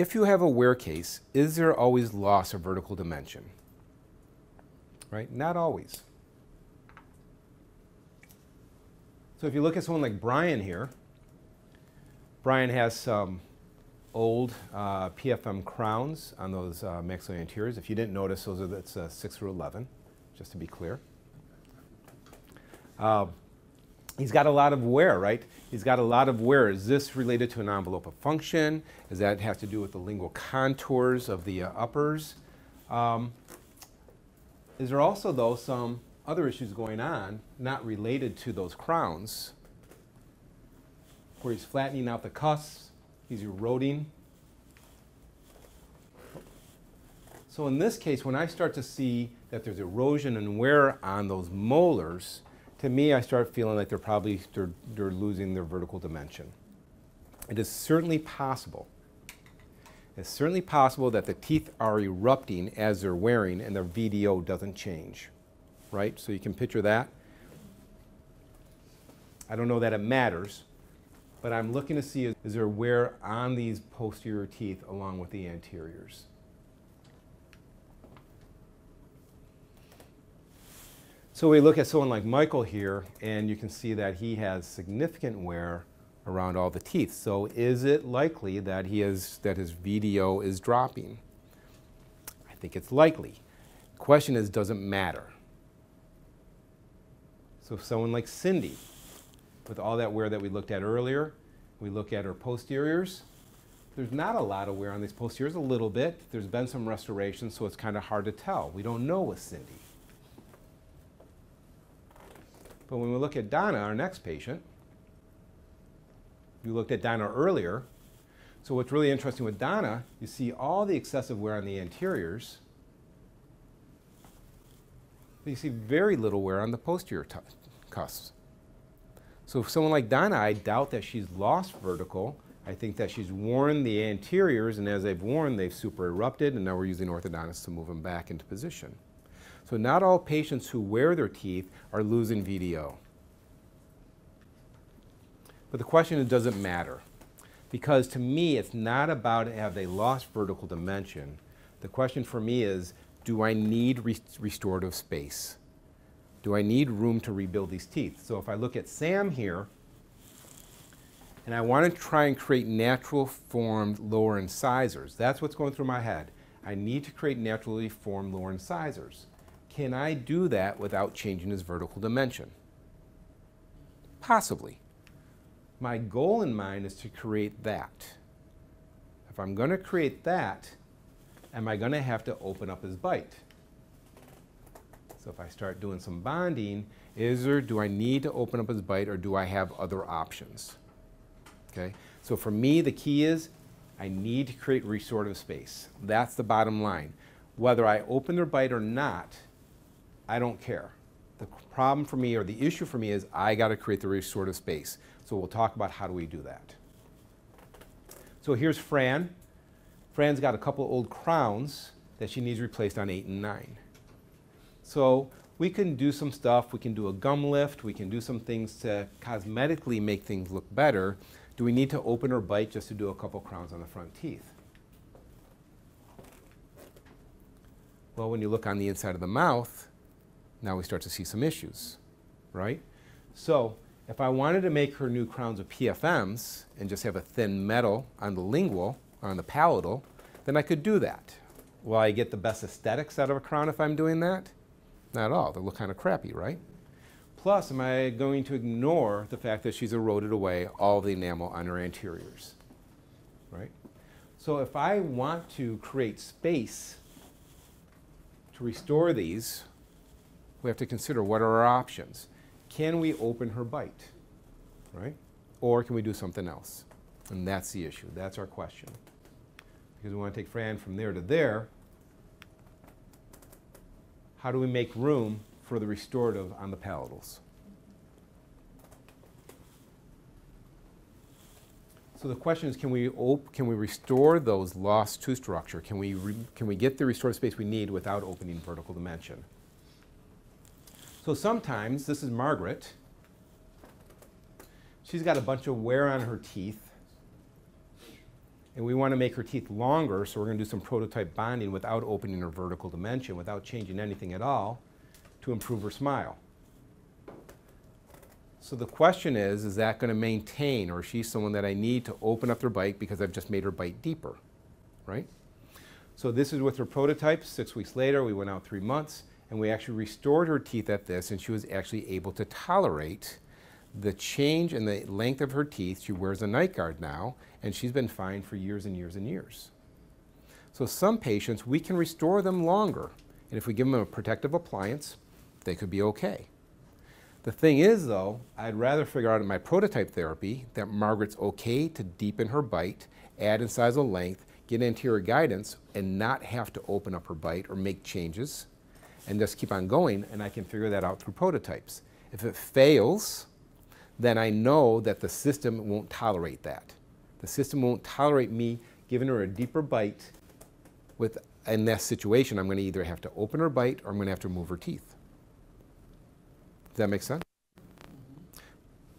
if you have a wear case, is there always loss of vertical dimension? Right? Not always. So if you look at someone like Brian here, Brian has some old PFM crowns on those maxillary anteriors. If you didn't notice, those are that's 6 through 11, just to be clear. He's got a lot of wear, right? He's got a lot of wear. Is this related to an envelope of function? Does that have to do with the lingual contours of the uppers? Is there also, though, some other issues going on not related to those crowns, where he's flattening out the cusps, he's eroding? So in this case, when I start to see that there's erosion and wear on those molars, to me, I start feeling like they're losing their vertical dimension. It is certainly possible. It's certainly possible that the teeth are erupting as they're wearing and their VDO doesn't change, right? So you can picture that. I don't know that it matters, but I'm looking to see is there wear on these posterior teeth along with the anteriors. So we look at someone like Michael here, and you can see that he has significant wear around all the teeth. So is it likely that his VDO is dropping? I think it's likely. The question is, does it matter? So if someone like Cindy, with all that wear that we looked at earlier, we look at her posteriors. There's not a lot of wear on these posteriors, a little bit. There's been some restoration, so it's kind of hard to tell. We don't know with Cindy. But when we look at Donna, our next patient, you looked at Donna earlier. So what's really interesting with Donna, you see all the excessive wear on the anteriors, but you see very little wear on the posterior cusps. So if someone like Donna, I doubt that she's lost vertical. I think that she's worn the anteriors, and as they've worn, they've supererupted, and now we're using orthodontics to move them back into position. So not all patients who wear their teeth are losing VDO. But the question is, does it matter? Because to me, it's not about have they lost vertical dimension. The question for me is, do I need restorative space? Do I need room to rebuild these teeth? So if I look at Sam here, and I want to try and create natural formed lower incisors, that's what's going through my head. I need to create naturally formed lower incisors. Can I do that without changing his vertical dimension? Possibly. My goal in mind is to create that. If I'm going to create that, am I going to have to open up his bite? So if I start doing some bonding, do I need to open up his bite, or do I have other options? Okay? So for me, the key is I need to create restorative space. That's the bottom line. Whether I open their bite or not, I don't care. The problem for me, or the issue for me, is I got to create the restorative space. So we'll talk about how do we do that. So here's Fran. Fran's got a couple of old crowns that she needs replaced on 8 and 9. So we can do some stuff. We can do a gum lift. We can do some things to cosmetically make things look better. Do we need to open her bite just to do a couple crowns on the front teeth? Well, when you look on the inside of the mouth, now we start to see some issues, right? So if I wanted to make her new crowns of PFMs and just have a thin metal on the lingual, on the palatal, then I could do that. Will I get the best aesthetics out of a crown if I'm doing that? Not at all. They look kind of crappy, right? Plus, am I going to ignore the fact that she's eroded away all the enamel on her anteriors, right? So if I want to create space to restore these, we have to consider what are our options. Can we open her bite, right? Or can we do something else? And that's the issue. That's our question. Because we want to take Fran from there to there. How do we make room for the restorative on the palatals? So the question is, can we restore those lost tooth structure? Can we get the restorative space we need without opening vertical dimension? So sometimes, this is Margaret. She's got a bunch of wear on her teeth. and we want to make her teeth longer, so we're going to do some prototype bonding without opening her vertical dimension, without changing anything at all, to improve her smile. So the question is that going to maintain, or is she someone that I need to open up their bite because I've just made her bite deeper, right? So this is with her prototype. 6 weeks later, we went out 3 months, and we actually restored her teeth at this, and she was actually able to tolerate the change in the length of her teeth. She wears a night guard now, and she's been fine for years and years and years. So some patients, we can restore them longer, and if we give them a protective appliance, they could be okay. The thing is, though, I'd rather figure out in my prototype therapy that Margaret's okay to deepen her bite, add incisal length, get anterior guidance, and not have to open up her bite or make changes, and just keep on going, and I can figure that out through prototypes. If it fails, then I know that the system won't tolerate that. The system won't tolerate me giving her a deeper bite. In that situation, I'm going to either have to open her bite or I'm going to have to remove her teeth. Does that make sense?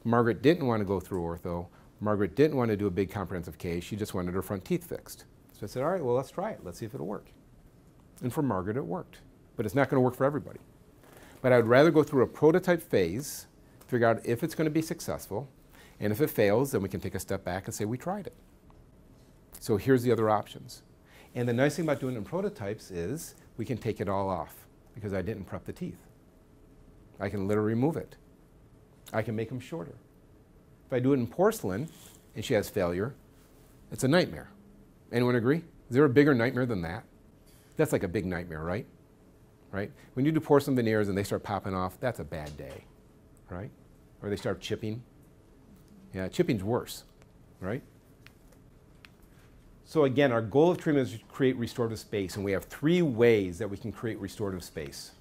Margaret didn't want to go through ortho. Margaret didn't want to do a big comprehensive case. She just wanted her front teeth fixed. So I said, all right, well, let's try it. Let's see if it'll work. And for Margaret, it worked. But it's not going to work for everybody. But I would rather go through a prototype phase, figure out if it's going to be successful, and if it fails, then we can take a step back and say we tried it. So here's the other options. And the nice thing about doing it in prototypes is we can take it all off because I didn't prep the teeth. I can literally remove it. I can make them shorter. If I do it in porcelain and she has failure, it's a nightmare. Anyone agree? Is there a bigger nightmare than that? That's like a big nightmare, right? Right? When you do porcelain veneers and they start popping off, that's a bad day, right? Or they start chipping. Yeah, chipping's worse, right? So again, our goal of treatment is to create restorative space, and we have 3 ways that we can create restorative space.